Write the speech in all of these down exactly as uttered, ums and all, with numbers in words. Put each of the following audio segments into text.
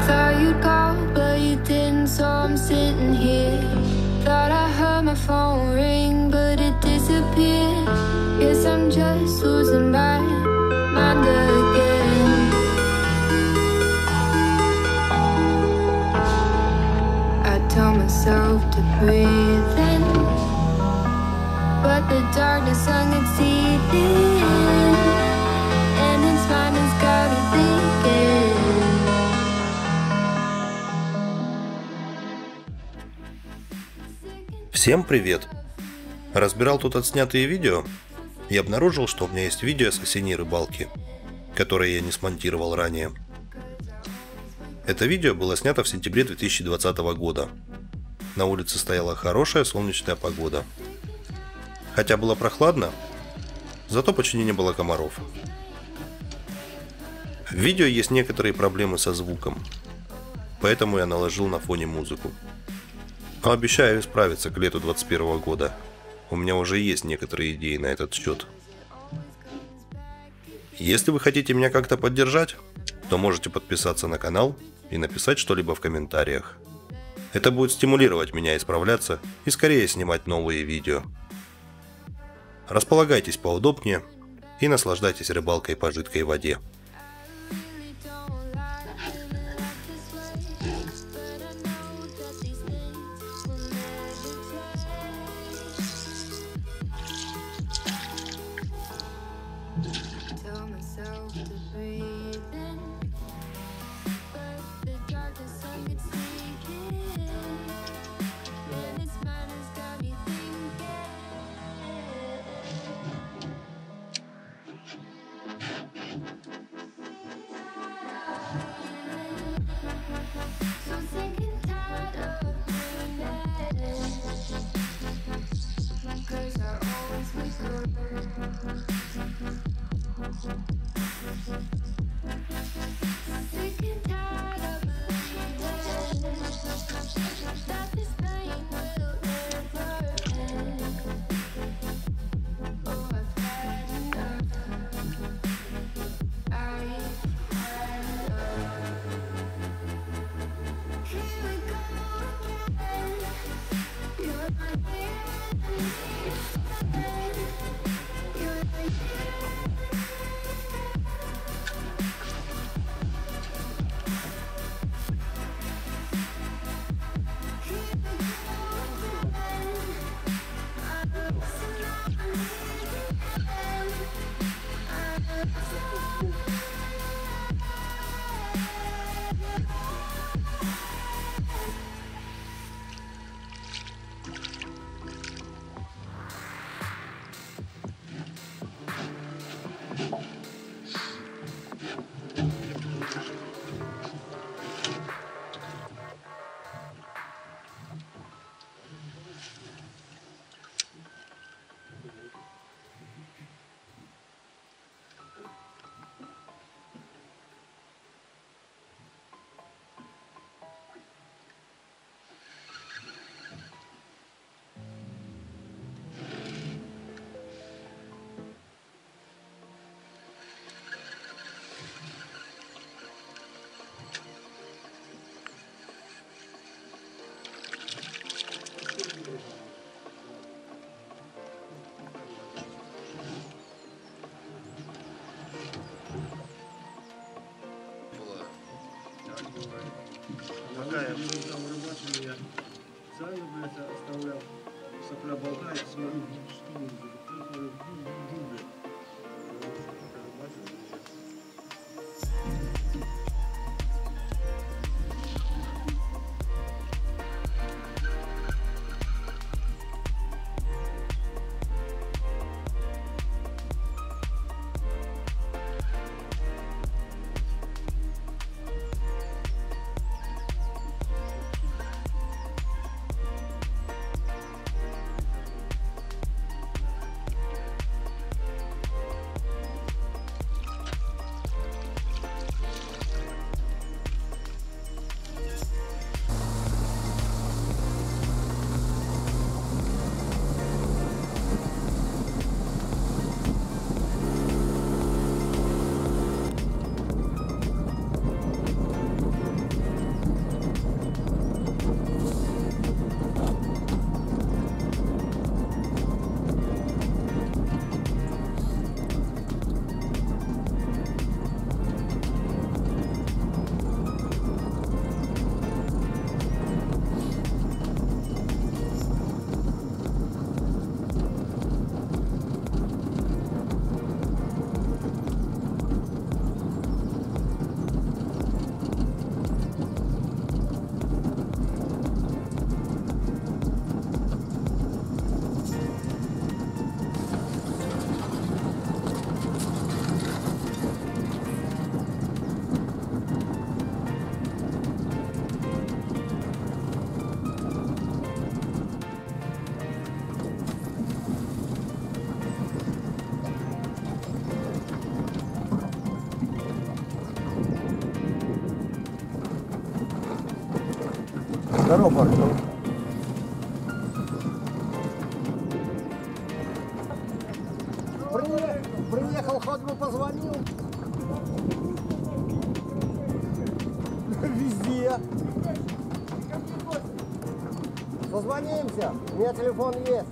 Thought you'd call, but you didn't, so I'm sitting here. Thought I heard my phone ring, but it disappeared. Guess I'm just losing my mind again. Tell myself to breathe in, but the darkness hung its teeth in, and its mind has got me thinking. Всем привет! Разбирал тут отснятые видео и обнаружил, что у меня есть видео с осенней рыбалки, которое я не смонтировал ранее. Это видео было снято в сентябре две тысячи двадцатого года. На улице стояла хорошая солнечная погода. Хотя было прохладно, зато почти не было комаров. В видео есть некоторые проблемы со звуком, поэтому я наложил на фоне музыку. Но обещаю исправиться к лету две тысячи двадцать первого года. У меня уже есть некоторые идеи на этот счет. Если вы хотите меня как-то поддержать, то можете подписаться на канал и написать что-либо в комментариях. Это будет стимулировать меня исправляться и скорее снимать новые видео. Располагайтесь поудобнее и наслаждайтесь рыбалкой по жидкой воде. Пока я был там рыбачил, я сами, блядь, оставлял. Сопля болтает, смотрю, что он говорит. Я смотрю, бум-бум-бум, блядь. Здорово, парни. Приехал, хоть бы позвонил. Везде. Позвонимся. У меня телефон есть.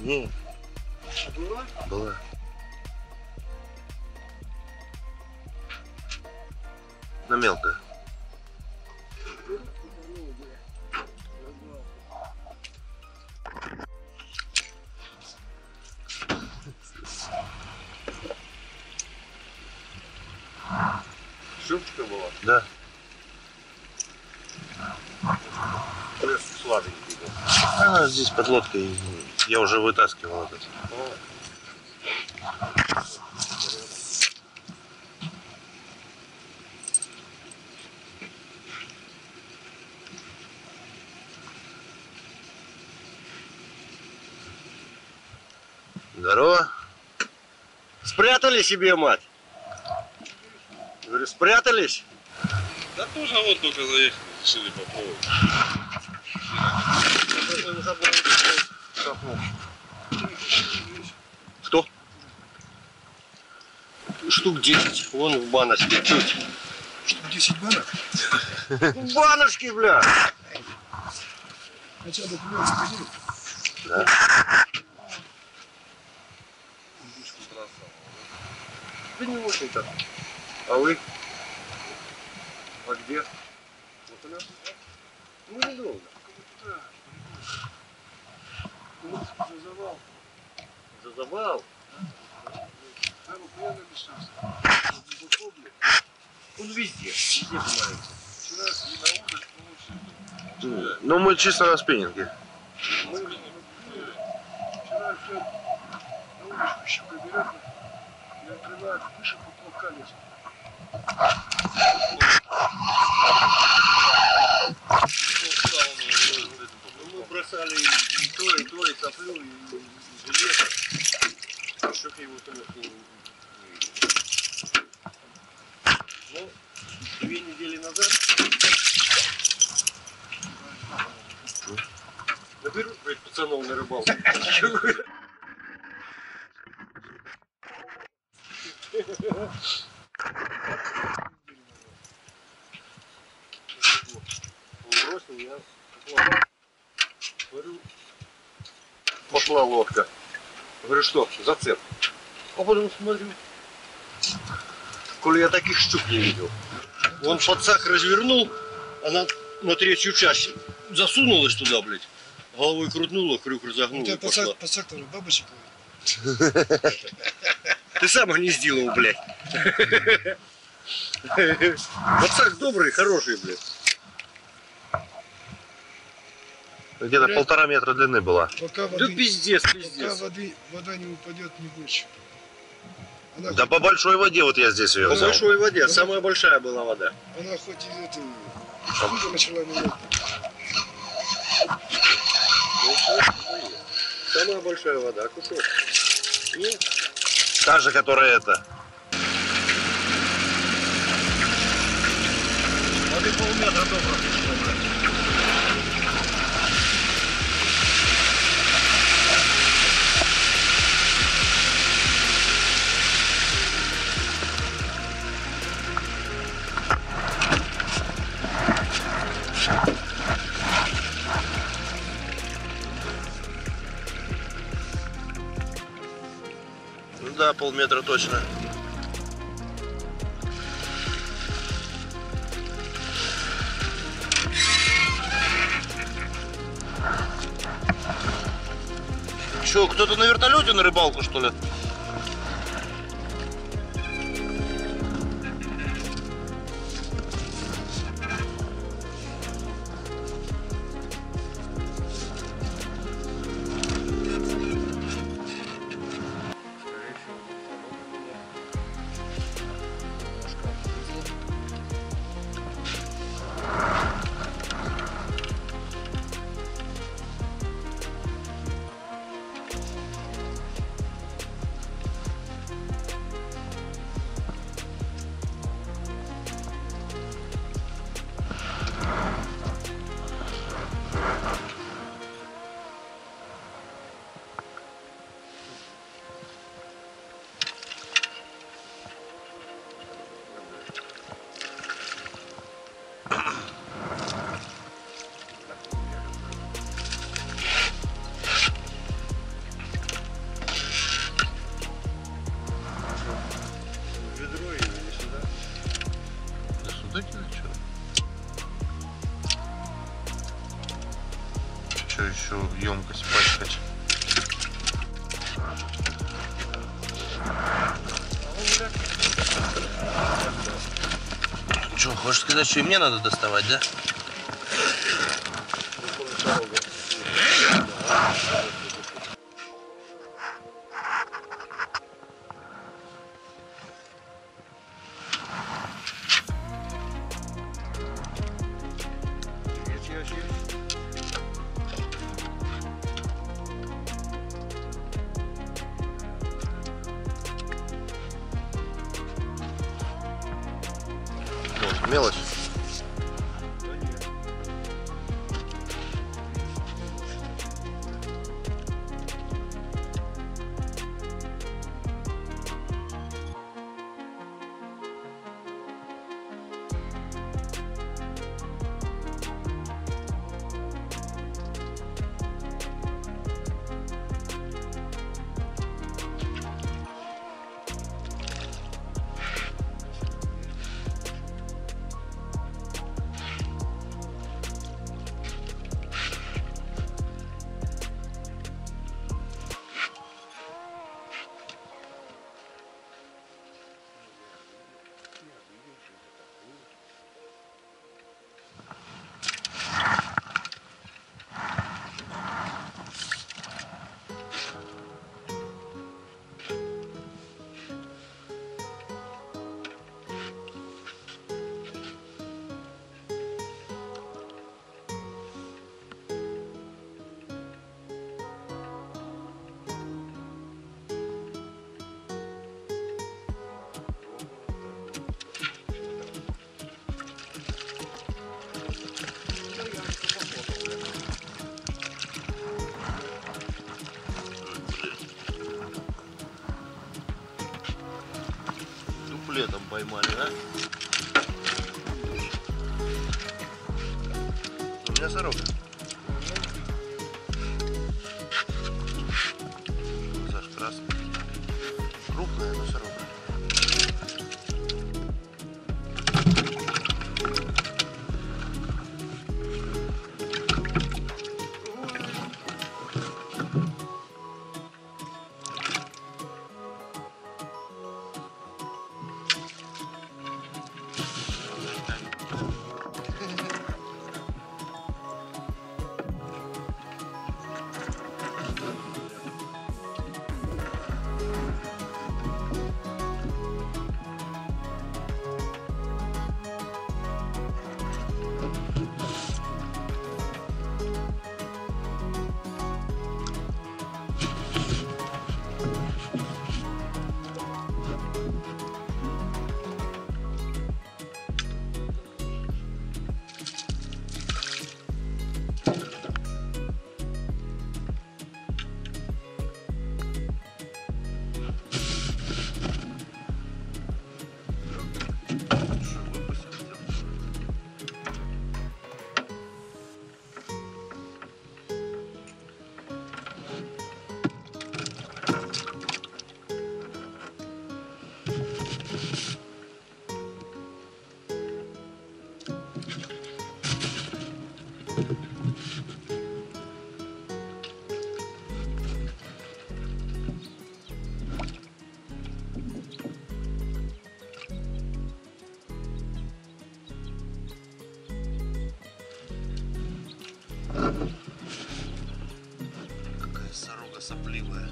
Не. Была? Была. Но мелкая. Шилочка была? Да. Плюс сладенький был. Она здесь под лодкой. Я уже вытаскивал этот. Здорово. Спрятали себе, мать? Говорю, спрятались? Да тоже вот только заехали, решили попробовать. Кто? Штук десять. Вон в баночке. Чуть. Штук десять банок? В баночке, бля! Хотя бы плюс ходили. Да. Да не очень так. А вы? А где? Вот она. Ну недолго. За завал. За завал? Там охуенно бесшанс. Он везде, везде понимаете. Вчера не на улице, но лучше. Ну мы чисто на спиннинге. Мы на спиннинге. Вчера все на улицу еще приберем. И открывают выше поплавка лезут. Мы бросали и то, и то, и соплю, и железо. Еще к его там не Ну, две недели назад наберут, блядь, пацанов на рыбалку. Бросил я. Говорю, пошла лодка. Говорю, что, зацеп? А потом смотрю. Коли я таких штук не видел. Он под сак развернул, она на третью чаще. Засунулась туда, блядь. Головой крутнула, крюк разогнула. У тебя по, сек по сектору бабочек. Ты сам гнездил его, блядь. Пацак добрый, хороший, блядь. Где-то полтора метра длины была. Пока воды, да пиздец, пиздец. Пока воды, вода не упадет, не больше. Она да хоть... по большой воде вот я здесь ее по взял. По большой воде, она... самая большая была вода. Она хоть и эту... Шкута начала менять. Самая большая вода, кусок. Нет? Та же, которая это. Воды полметра доброго. Да, полметра точно. Че, кто-то на вертолете на рыбалку, что ли? Еще емкость пачкать. Че, хочешь сказать, что и мне надо доставать, да? Мелочь. Летом поймали, да? У меня сорока. Саш, красный. Крупная, но сорока. сопливая.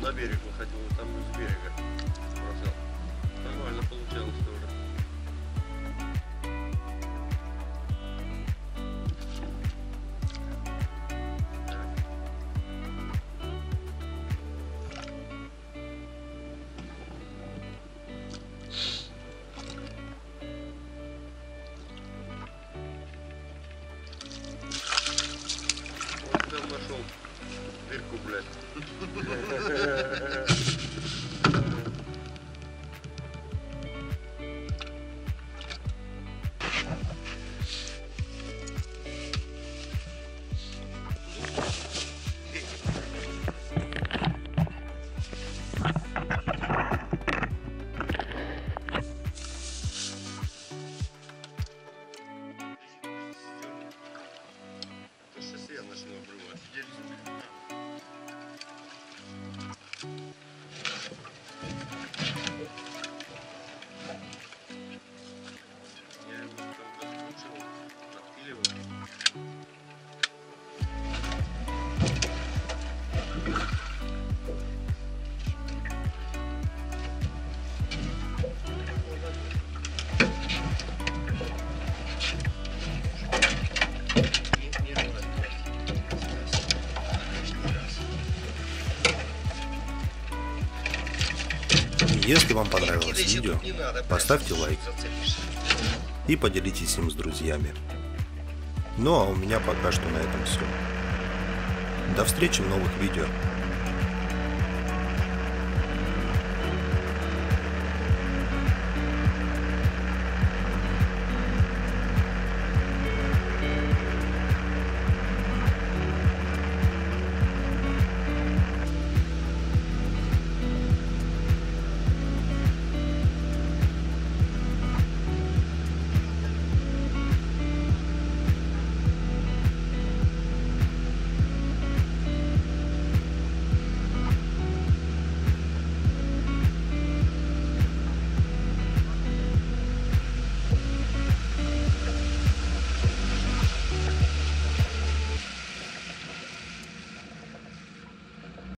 На берег выходил, там из берега бросал. Нормально получалось тоже. Вот там нашел дырку, блядь. Если вам понравилось видео, поставьте лайк и поделитесь им с друзьями. Ну а у меня пока что на этом все. До встречи в новых видео.